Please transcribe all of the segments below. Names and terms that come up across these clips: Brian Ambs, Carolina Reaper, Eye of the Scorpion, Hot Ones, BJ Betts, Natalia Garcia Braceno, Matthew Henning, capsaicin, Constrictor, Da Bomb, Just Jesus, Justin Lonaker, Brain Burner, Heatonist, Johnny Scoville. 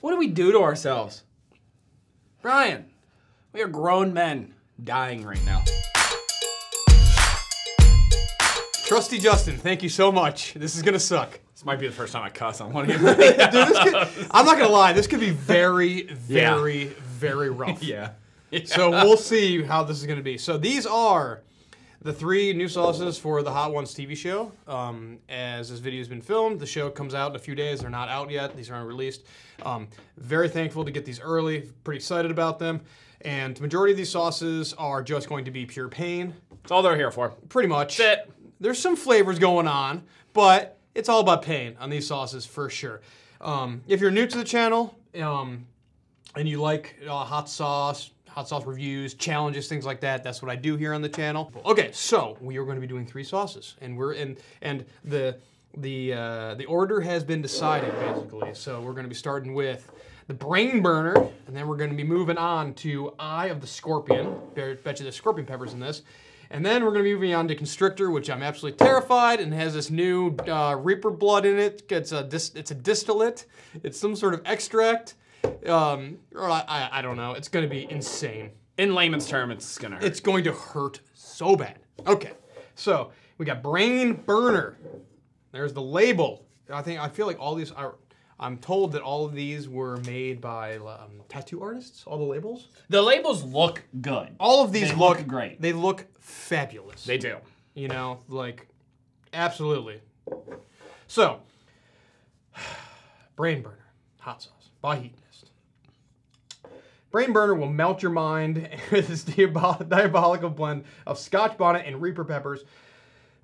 What do we do to ourselves? Brian, we are grown men dying right now. Trusty Justin, thank you so much. This is gonna suck. This might be the first time I cuss on one of you. Dude, I'm not gonna lie, this could be very, very, very rough. Yeah. So we'll see how this is gonna be. So these are the three new sauces for the Hot Ones TV show. As this video has been filmed, the show comes out in a few days. They're not out yet. These aren't released. Very thankful to get these early. Pretty excited about them. And the majority of these sauces are just going to be pure pain. That's all they're here for. Pretty much. That's it. There's some flavors going on, but it's all about pain on these sauces for sure. If you're new to the channel and you like hot sauce reviews, challenges, things like that. That's what I do here on the channel. Okay, so we are going to be doing three sauces, and we're in, and the order has been decided basically. So we're going to be starting with the Brain Burner, and then we're going to be moving on to Eye of the Scorpion. Bet you there's scorpion peppers in this. And then we're going to be moving on to Constrictor, which I'm absolutely terrified, and has this new Reaper blood in it. It's a distillate. It's some sort of extract. I don't know. It's going to be insane. In layman's term, it's going to hurt. It's going to hurt so bad. Okay, so we got Brain Burner. There's the label. I feel like all these are... I'm told that all of these were made by tattoo artists, all the labels. The labels look good. All of these look great. They look fabulous. They do. You know, like, absolutely. So, Brain Burner, hot sauce, by Heatonist. Brain Burner will melt your mind with this diabolical blend of Scotch bonnet and Reaper peppers.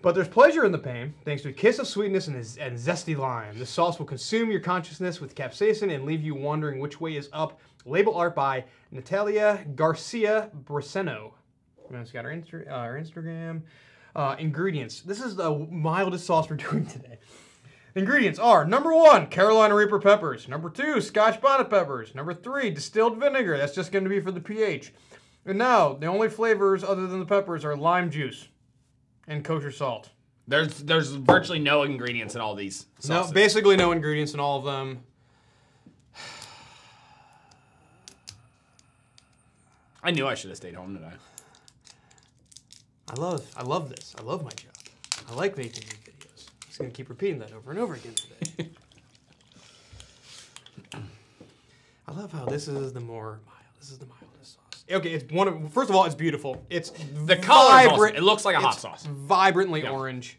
But there's pleasure in the pain, thanks to a kiss of sweetness and zesty lime. This sauce will consume your consciousness with capsaicin and leave you wondering which way is up. Label art by Natalia Garcia Braceno. It's got our Instagram. Ingredients. This is the mildest sauce we're doing today. Ingredients are, number 1, Carolina Reaper peppers. Number 2, Scotch bonnet peppers. Number 3, distilled vinegar. That's just going to be for the pH. And now, the only flavors other than the peppers are lime juice and kosher salt. There's virtually no ingredients in all these sauces. No, basically no ingredients in all of them. I knew I should have stayed home today. I love this. I love my job. I like making these videos. I'm just gonna keep repeating that over and over again today. I love how this is the more mild. This is the mildest sauce. Okay, it's one of. First of all, it's beautiful. It's the color. Vibrant, it looks like a hot sauce. Vibrantly orange.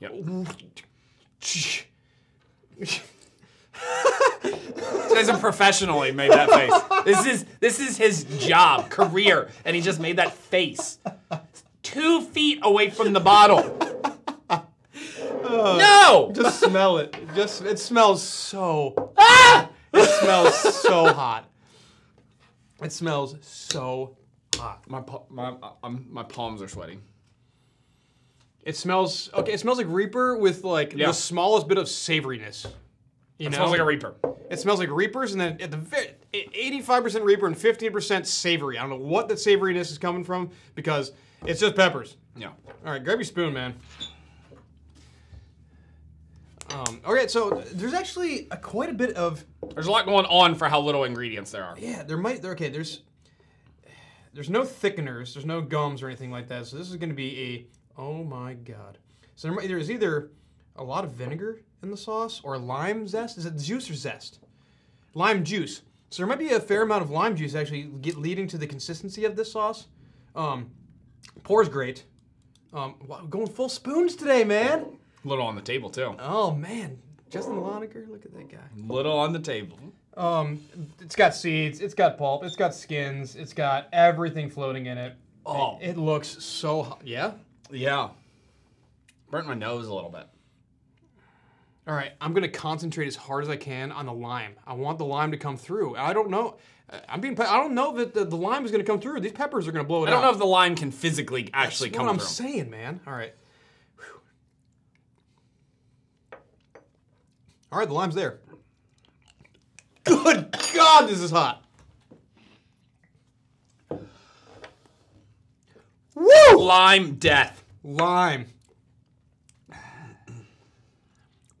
Yep. He doesn't professionally made that face. This is his job, career, and he just made that face. 2 feet away from the bottle. No. Just smell it. It smells so. Ah! It smells so hot. It smells so hot. My palms are sweating. It smells okay. It smells like Reaper with like the smallest bit of savoriness. You know? Smells like a Reaper. It smells like Reapers, and then at the 85% Reaper and 15% savory. I don't know what that savoriness is coming from because it's just peppers. Yeah. All right, grab your spoon, man. Okay, so there's actually quite a bit of... There's a lot going on for how little ingredients there are. Yeah, there's no thickeners, there's no gums or anything like that, so this is going to be a... Oh my god. So there's either a lot of vinegar in the sauce or lime zest. Is it juice or zest? Lime juice. So there might be a fair amount of lime juice actually leading to the consistency of this sauce. Pours great. Wow, going full spoons today, man! Little on the table, too. Oh, man. Justin Lonaker, look at that guy. Little on the table. It's got seeds, it's got pulp, it's got skins, it's got everything floating in it. Oh. It looks so hot. Yeah? Yeah. Burnt my nose a little bit. All right, I'm going to concentrate as hard as I can on the lime. I want the lime to come through. I don't know. I don't know that the lime is going to come through. These peppers are going to blow it out. I don't know if the lime can physically actually come through. That's what I'm saying, man. All right. All right, the lime's there. Good God, this is hot. Woo! Lime death. Lime.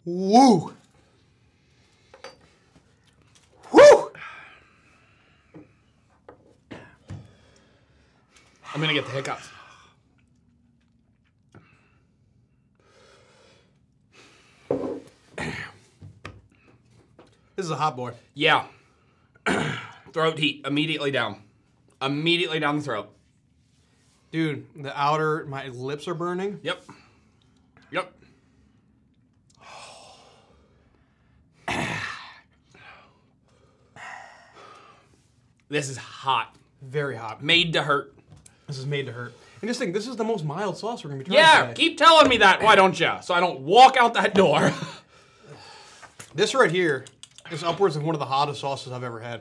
Woo! Woo! I'm gonna get the hiccups. This is a hot boy. Yeah. Throat heat, immediately down. Immediately down the throat. Dude, the outer, my lips are burning. Yep. Yep. This is hot. Very hot. Made to hurt. This is made to hurt. And just think, this is the most mild sauce we're gonna be trying today. Yeah, keep telling me that, why don't you? So I don't walk out that door. This right here is upwards of one of the hottest sauces I've ever had.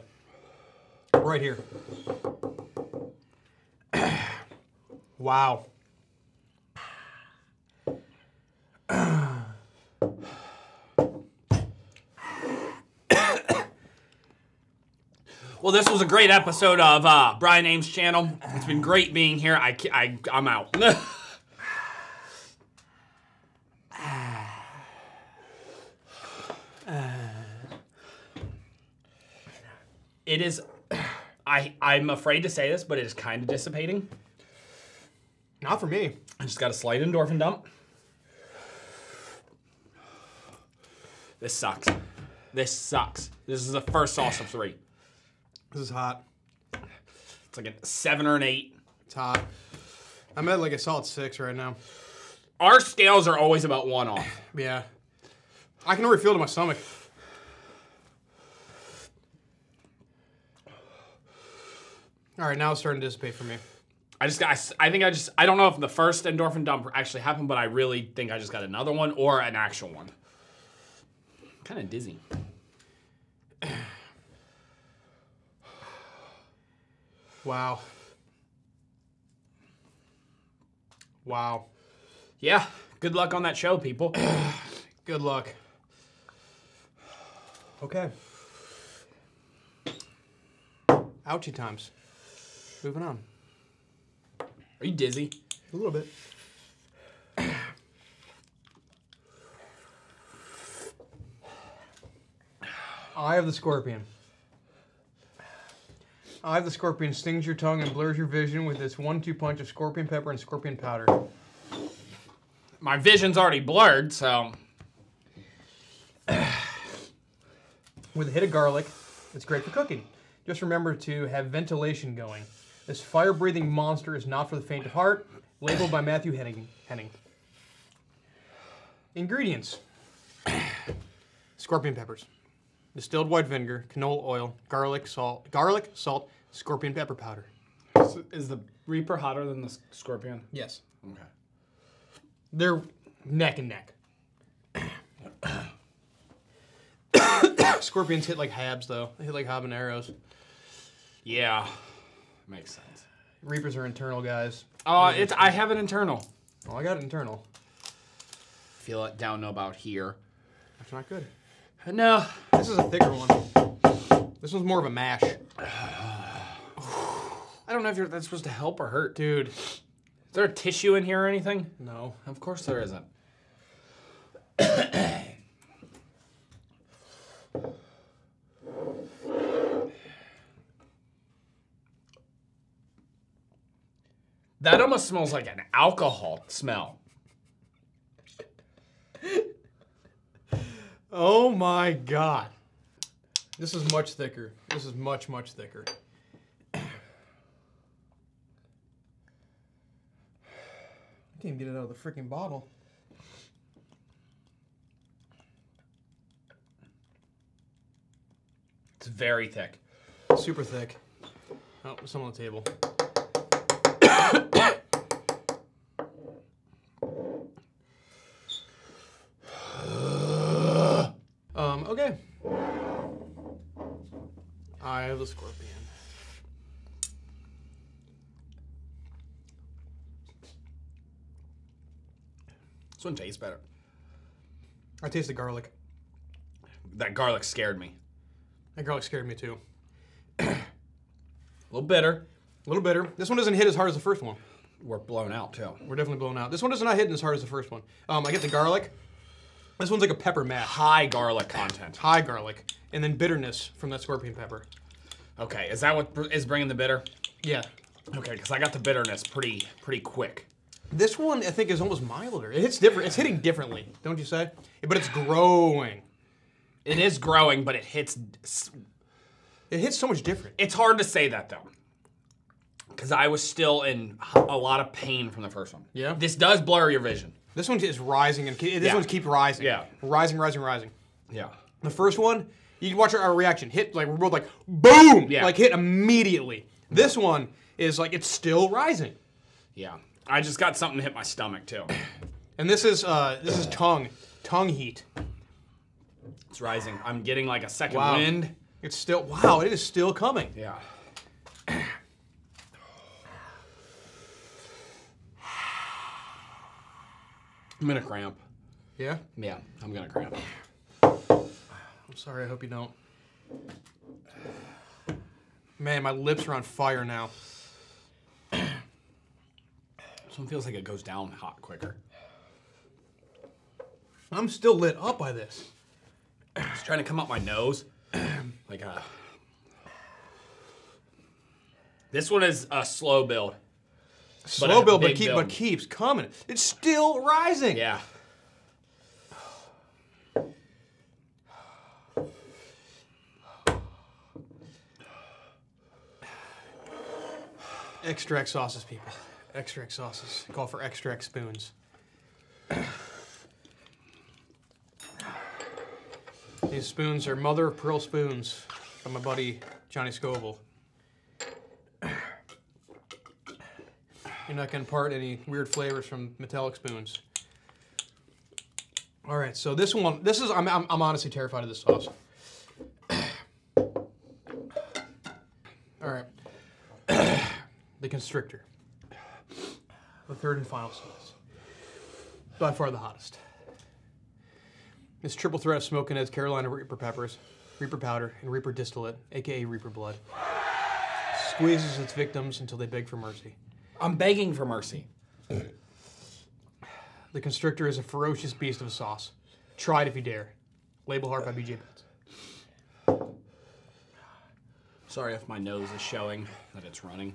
Right here. Wow. Well, this was a great episode of Brian Ambs' channel. It's been great being here. I'm out. It is, I'm afraid to say this, but it is kind of dissipating. Not for me. I just got a slight endorphin dump. This sucks. This sucks. This is the first sauce of 3. This is hot. It's like a 7 or an 8. It's hot. I'm at like a solid 6 right now. Our scales are always about 1 off. Yeah. I can already feel it in my stomach. All right, now it's starting to dissipate for me. I don't know if the first endorphin dump actually happened, but I really think I just got another one or an actual one. I'm kind of dizzy. Wow. Wow. Yeah, good luck on that show, people. Good luck. Okay. Ouchie times. Moving on. Are you dizzy? A little bit. Eye of the Scorpion. Eye of the Scorpion stings your tongue and blurs your vision with its 1-2 punch of scorpion pepper and scorpion powder. My vision's already blurred, so. With a hit of garlic, it's great for cooking. Just remember to have ventilation going. This fire-breathing monster is not for the faint of heart. Labeled by Matthew Henning. Ingredients. Scorpion peppers. Distilled white vinegar, canola oil, garlic, salt, scorpion pepper powder. So is the Reaper hotter than the Scorpion? Yes. Okay. They're neck and neck. Scorpions hit like habs, though. They hit like habaneros. Yeah. Makes sense. Reapers are internal, guys. I have an internal. Oh, I got an internal. Feel it down about here. That's not good. No. This is a thicker one. This one's more of a mash. I don't know if that's supposed to help or hurt. Dude. Is there a tissue in here or anything? No. Of course there isn't. That almost smells like an alcohol smell. Oh my God. This is much thicker. This is much, much thicker. I can't get it out of the freaking bottle. It's very thick. Super thick. Oh, some on the table. Okay. Eye of the Scorpion. This one tastes better. I taste the garlic. That garlic scared me. That garlic scared me too. A little bitter. A little bitter. This one doesn't hit as hard as the first one. We're blown out too. We're definitely blown out. This one does not hit as hard as the first one. I get the garlic. This one's like a pepper mash. High garlic content. High garlic. And then bitterness from that scorpion pepper. Okay, is that what is bringing the bitter? Yeah. Okay, because I got the bitterness pretty quick. This one, I think, is almost milder. It hits different. It's hitting differently, don't you say? But it's growing. It is growing, but it hits... It hits so much different. It's hard to say that, though. Because I was still in a lot of pain from the first one. Yeah. This does blur your vision. This one is rising, and this one's keep rising. Yeah. Rising, rising, rising. Yeah. The first one, you can watch our reaction. Hit, like, we're both like, boom! Yeah. Like, hit immediately. This one is like, it's still rising. Yeah. I just got something to hit my stomach, too. And this is tongue. Tongue heat. It's rising. I'm getting like a second wind. It's still, wow, it is still coming. Yeah. I'm gonna cramp. Yeah? Yeah, I'm gonna cramp. I'm sorry, I hope you don't. Man, my lips are on fire now. This one feels like it goes down hot quicker. I'm still lit up by this. It's trying to come up my nose. Like a... This one is a slow build. Slow build, but keeps coming. It's still rising. Yeah. Extract sauces, people. Extract sauces. Call for extract spoons. These spoons are mother of pearl spoons from my buddy Johnny Scoville. You're not going to part any weird flavors from metallic spoons. All right, so this one, this is, I'm honestly terrified of this sauce. All right. The Constrictor. The third and final sauce. By far the hottest. It's triple threat of smoking as Carolina Reaper peppers, Reaper powder, and Reaper distillate, AKA Reaper blood. Squeezes its victims until they beg for mercy. I'm begging for mercy. The Constrictor is a ferocious beast of a sauce. Try it if you dare. Label Heart by BJ Betts. Sorry if my nose is showing that it's running.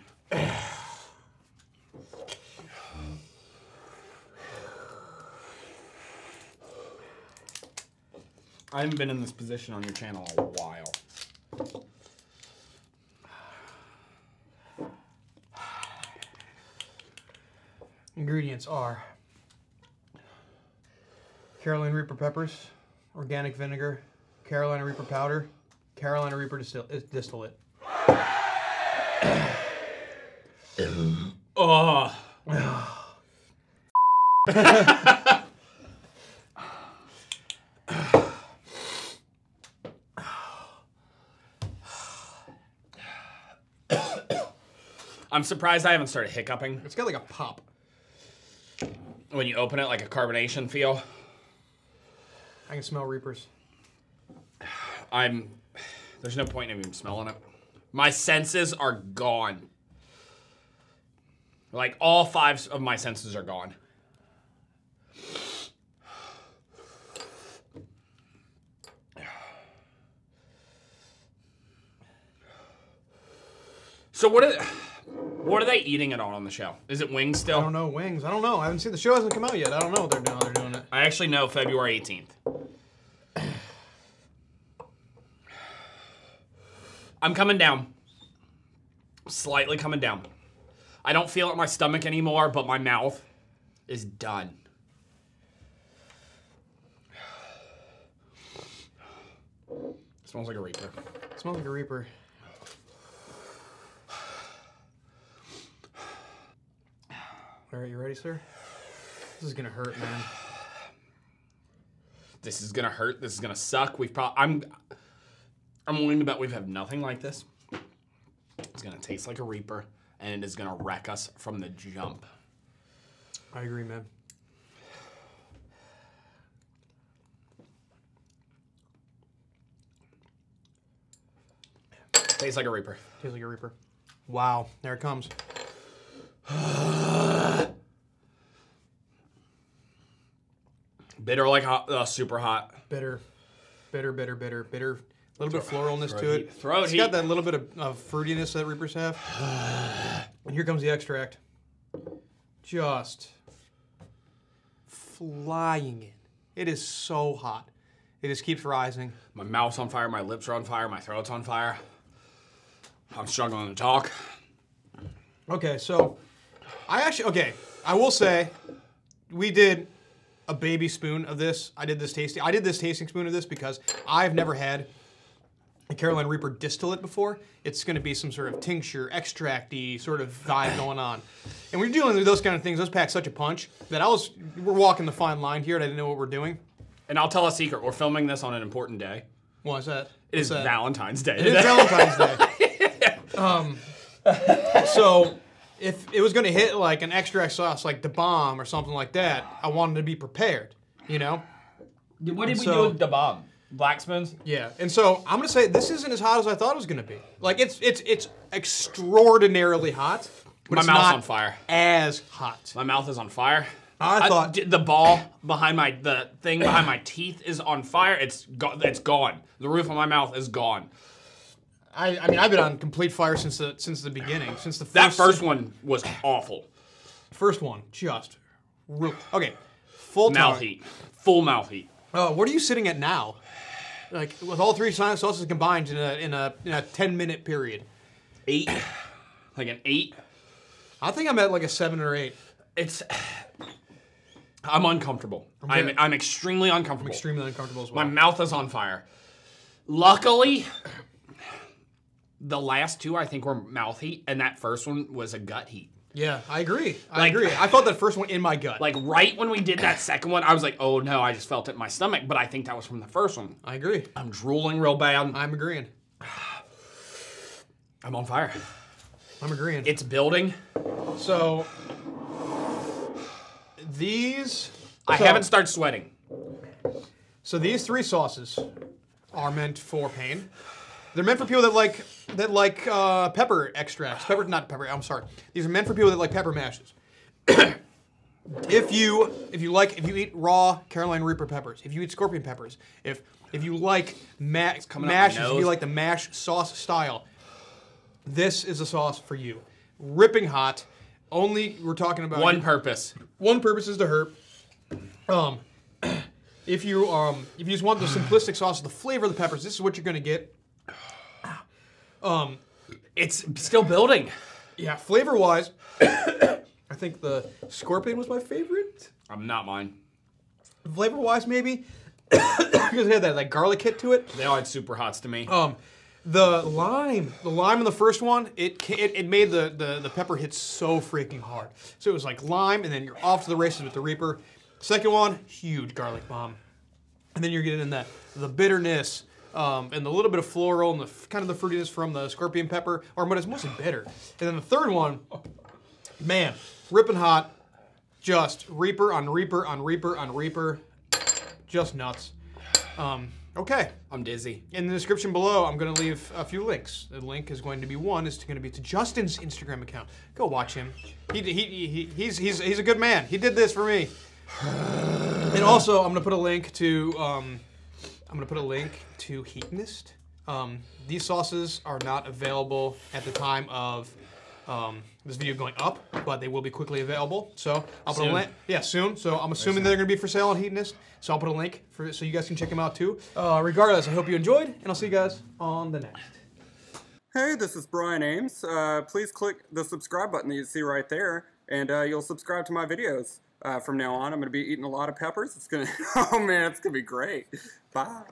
I haven't been in this position on your channel a while. Ingredients are Carolina Reaper peppers, organic vinegar, Carolina Reaper powder, Carolina Reaper distillate. Oh. I'm surprised I haven't started hiccuping. It's got like a pop. When you open it, like a carbonation feel. I can smell Reapers. There's no point in even smelling it. My senses are gone. Like all 5 of my senses are gone. So what are they eating it on the show? Is it wings still? I don't know, wings. I don't know. I haven't seen the show hasn't come out yet. I don't know what they're doing. They're doing it. I actually know February 18th. I'm coming down. Slightly coming down. I don't feel it in my stomach anymore, but my mouth is done. It smells like a Reaper. It smells like a Reaper. All right, you ready, sir? This is gonna hurt, man. This is gonna hurt. This is gonna suck. We've probably I'm willing to bet we've had nothing like this. It's gonna taste like a Reaper, and it is gonna wreck us from the jump. I agree, man. Tastes like a Reaper. Tastes like a Reaper. Wow, there it comes. Bitter like hot, super hot. Bitter. Bitter, bitter, bitter, bitter. A little bit of floralness to it. It's got that little bit of fruitiness that Reapers have. And here comes the extract. Just flying in. It is so hot. It just keeps rising. My mouth's on fire, my lips are on fire, my throat's on fire. I'm struggling to talk. Okay, so I actually, okay, I will say we did a baby spoon of this. I did this tasting spoon of this because I've never had a Carolina Reaper distillate before. It's gonna be some sort of tincture, extract-y sort of vibe going on. And when you're dealing with those kind of things, those pack such a punch that we're walking the fine line here and I didn't know what we're doing. And I'll tell a secret, we're filming this on an important day. What's that? It is Valentine's Day. It is Valentine's Day. So if it was gonna hit like an extract sauce like Da Bomb or something like that, I wanted to be prepared, you know? What did we do with Da Bomb? Black spoons? Yeah, and so I'm gonna say this isn't as hot as I thought it was gonna be. Like it's extraordinarily hot, but my mouth's on fire. As hot. My mouth is on fire. I thought the ball behind the thing behind my teeth is on fire. It's gone. The roof of my mouth is gone. I mean, I've been on complete fire since the beginning. Since the first one was awful. First one, just real okay. Full mouth heat. Full mouth heat. What are you sitting at now? Like with all three sauces combined in a 10-minute period. 8, like an 8. I think I'm at like a 7 or 8. I'm uncomfortable. Okay. I'm extremely uncomfortable. I'm extremely uncomfortable as well. My mouth is on fire. Luckily, the last two I think were mouth heat, and that first one was a gut heat. Yeah, I agree. I agree. I felt that first one in my gut. Like right when we did that second one, I was like, oh no, I just felt it in my stomach, but I think that was from the first one. I agree. I'm drooling real bad. I'm agreeing. I'm on fire. I'm agreeing. It's building. So I haven't started sweating. So these three sauces are meant for pain. They're meant for people that like pepper extracts. These are meant for people that like pepper mashes. if you eat raw Carolina Reaper peppers, if you eat scorpion peppers, if you like mashes, if you like the mash sauce style, this is a sauce for you. Ripping hot. Only we're talking about one purpose. One purpose is to hurt. If you just want the simplistic sauce, the flavor of the peppers, this is what you're gonna get. It's still building. Yeah, flavor-wise, I think the scorpion was my favorite. I'm not mine. Flavor-wise, maybe because it had that like garlic hit to it. They all had super hots to me. The lime in the first one, it made the pepper hit so freaking hard. So it was like lime, and then you're off to the races with the Reaper. Second one, huge garlic bomb, and then you're getting the bitterness and the little bit of floral and the kind of the fruitiness from the scorpion pepper, but it's mostly bitter. And then the third one, man, ripping hot, just Reaper on Reaper on Reaper on Reaper, just nuts. Okay. I'm dizzy. In the description below, I'm going to leave a few links. The link is going to be to Justin's Instagram account. Go watch him. He's a good man. He did this for me. And also, I'm going to put a link to Heatonist. These sauces are not available at the time of this video going up, but they will be quickly available. So I'll put a link. Yeah, soon. So I'm assuming they're going to be for sale on Heatonist. So I'll put a link so you guys can check them out too. Regardless, I hope you enjoyed, and I'll see you guys on the next. Hey, this is Brian Ambs. Please click the subscribe button that you see right there, and you'll subscribe to my videos. From now on, I'm going to be eating a lot of peppers. It's going to, oh man, it's going to be great. Bye.